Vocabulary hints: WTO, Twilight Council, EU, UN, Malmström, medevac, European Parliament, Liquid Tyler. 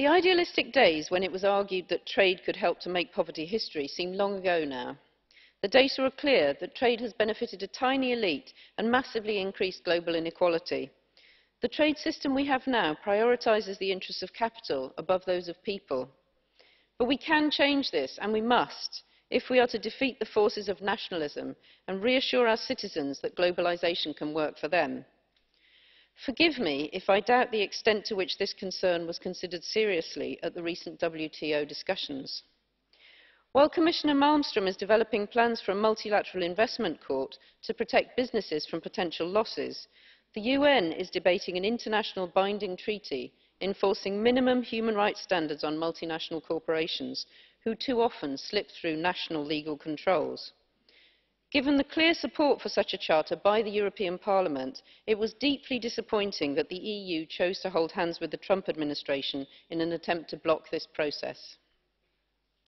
The idealistic days when it was argued that trade could help to make poverty history seem long ago now. The data are clear that trade has benefited a tiny elite and massively increased global inequality. The trade system we have now prioritises the interests of capital above those of people. But we can change this, and we must, if we are to defeat the forces of nationalism and reassure our citizens that globalisation can work for them. Forgive me if I doubt the extent to which this concern was considered seriously at the recent WTO discussions. While Commissioner Malmström is developing plans for a multilateral investment court to protect businesses from potential losses, the UN is debating an international binding treaty enforcing minimum human rights standards on multinational corporations, who too often slip through national legal controls. Given the clear support for such a charter by the European Parliament, it was deeply disappointing that the EU chose to hold hands with the Trump administration in an attempt to block this process.